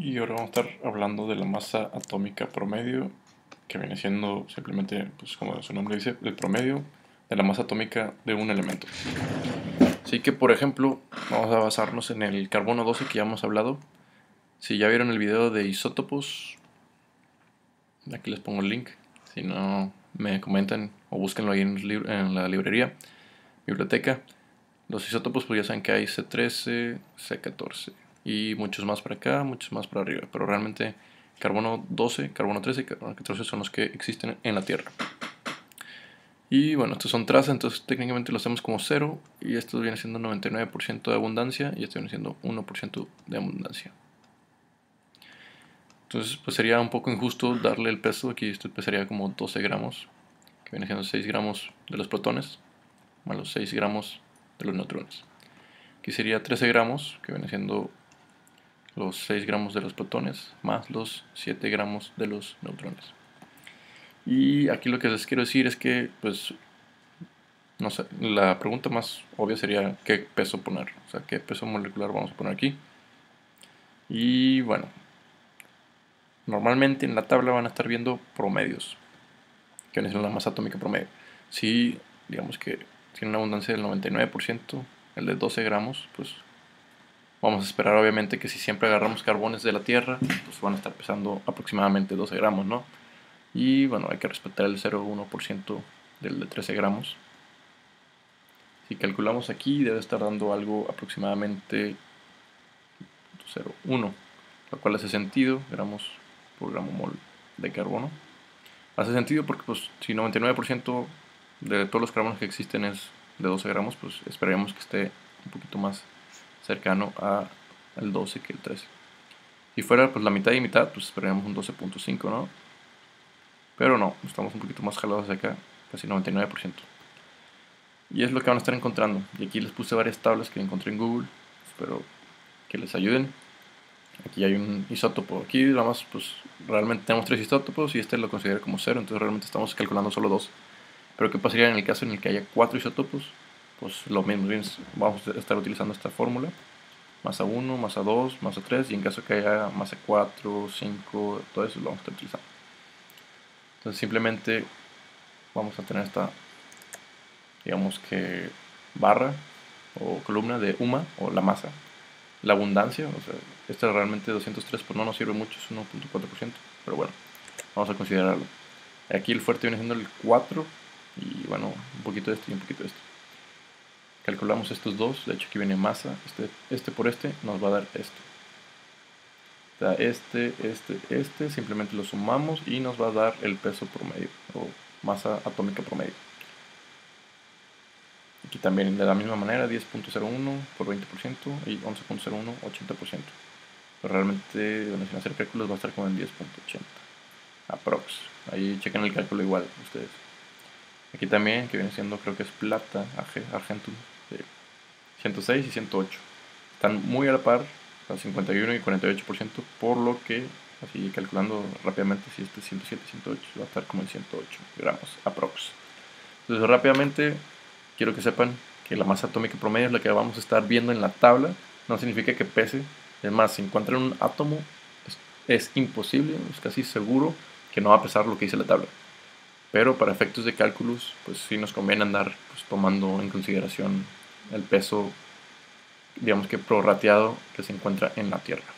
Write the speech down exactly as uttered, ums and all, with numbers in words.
Y ahora vamos a estar hablando de la masa atómica promedio, que viene siendo simplemente, pues como su nombre dice, el promedio de la masa atómica de un elemento. Así que, por ejemplo, vamos a basarnos en el carbono doce que ya hemos hablado. Si ya vieron el video de isótopos, aquí les pongo el link. Si no, me comentan o búsquenlo ahí en, en la librería, biblioteca. Los isótopos, pues ya saben que hay C trece, C catorce. Y muchos más para acá, muchos más para arriba. Pero realmente carbono doce, carbono trece y carbono catorce son los que existen en la Tierra. Y bueno, estos son trazas, entonces técnicamente los hacemos como cero. Y esto viene siendo noventa y nueve por ciento de abundancia y esto viene siendo uno por ciento de abundancia. Entonces pues sería un poco injusto darle el peso. Aquí esto pesaría como doce gramos, que viene siendo seis gramos de los protones, más los seis gramos de los neutrones. Aquí sería trece gramos, que viene siendo los seis gramos de los protones más los siete gramos de los neutrones. Y aquí lo que les quiero decir es que, pues, no sé, la pregunta más obvia sería qué peso poner, o sea, qué peso molecular vamos a poner aquí. Y bueno, normalmente en la tabla van a estar viendo promedios, que es la masa atómica promedio. Si, digamos que tiene una abundancia del noventa y nueve por ciento, el de doce gramos, pues vamos a esperar obviamente que si siempre agarramos carbones de la Tierra, pues van a estar pesando aproximadamente doce gramos, ¿no? Y bueno, hay que respetar el cero coma uno por ciento del de trece gramos. Si calculamos aquí, debe estar dando algo aproximadamente cero coma uno, lo cual hace sentido, gramos por gramo mol de carbono. Hace sentido porque pues si noventa y nueve por ciento de todos los carbonos que existen es de doce gramos, pues esperaríamos que esté un poquito más cercano a, al doce que el trece. Si fuera pues la mitad y mitad, pues esperaríamos un doce punto cinco, ¿no? Pero no, estamos un poquito más jalados hacia acá, casi noventa y nueve por ciento. Y es lo que van a estar encontrando. Y aquí les puse varias tablas que encontré en Google, espero que les ayuden. Aquí hay un isótopo, aquí nada más, pues realmente tenemos tres isótopos y este lo considero como cero, entonces realmente estamos calculando solo dos. Pero ¿qué pasaría en el caso en el que haya cuatro isótopos? Pues lo mismo, bien, vamos a estar utilizando esta fórmula, masa uno, masa dos, masa tres, y en caso que haya masa cuatro, cinco, todo eso lo vamos a estar utilizando. Entonces simplemente vamos a tener esta, digamos que barra o columna de U M A, o la masa, la abundancia, o sea, esta realmente doscientos tres, pues no nos sirve mucho, es uno punto cuatro por ciento, pero bueno, vamos a considerarlo. Aquí el fuerte viene siendo el cuatro, y bueno, un poquito de esto y un poquito de esto. Calculamos estos dos, de hecho aquí viene masa, este, este por este nos va a dar esto. Da este, este, este, simplemente lo sumamos y nos va a dar el peso promedio o masa atómica promedio. Aquí también de la misma manera, diez punto cero uno por veinte por ciento y once punto cero uno, ochenta por ciento. Pero realmente, donde se van a hacer cálculos, va a estar como en diez punto ochenta aprox. Ahí chequen el cálculo igual ustedes. Aquí también, que viene siendo, creo que es plata, argentum. ciento seis y ciento ocho están muy a la par, o sea, cincuenta y uno y cuarenta y ocho por ciento, por lo que así calculando rápidamente, si este ciento siete y ciento ocho va a estar como en ciento ocho gramos aprox. Entonces rápidamente quiero que sepan que la masa atómica promedio es la que vamos a estar viendo en la tabla. No significa que pese, es más, si encuentran un átomo es, es imposible, es casi seguro que no va a pesar lo que dice la tabla, pero para efectos de cálculos pues sí nos conviene andar pues, tomando en consideración el peso, digamos que prorrateado, que se encuentra en la Tierra.